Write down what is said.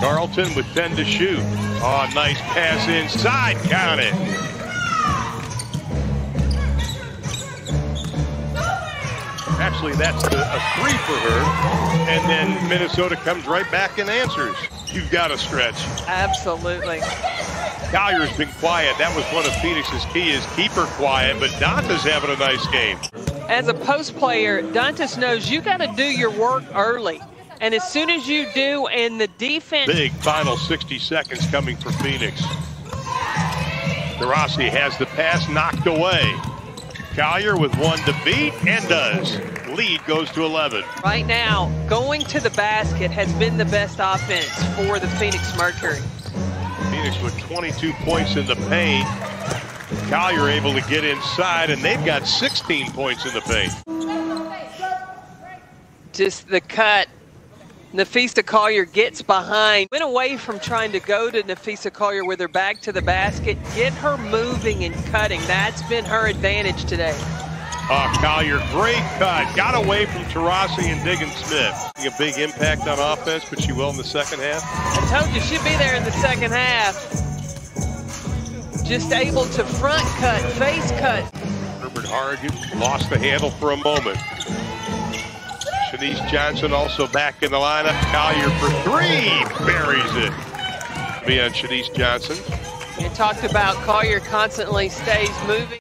Carlton with 10 to shoot. Oh, nice pass inside. Count it. Actually, that's a three for her. And then Minnesota comes right back and answers. You've got to stretch. Absolutely. Collier's been quiet. That was one of Phoenix's key, is keep her quiet. But Dantas having a nice game. As a post player, Dantas knows you got to do your work early. And as soon as you do, and the defense... Big final 60 seconds coming for Phoenix. DeRossi has the pass knocked away. Collier with one to beat, and does. Lead goes to 11. Right now, going to the basket has been the best offense for the Phoenix Mercury. Phoenix with 22 points in the paint. Collier able to get inside, and they've got 16 points in the paint. Just the cut. Napheesa Collier gets behind. Went away from trying to go to Napheesa Collier with her back to the basket. Get her moving and cutting. That's been her advantage today. Collier, great cut. Got away from Taurasi and Diggins Smith. A big impact on offense, but she will in the second half. I told you she'd be there in the second half. Just able to front cut, face cut. Herbert Harrigan lost the handle for a moment. Shenise Johnson also back in the lineup. Collier for three, buries it. Be on Shenise Johnson. You talked about Collier constantly stays moving.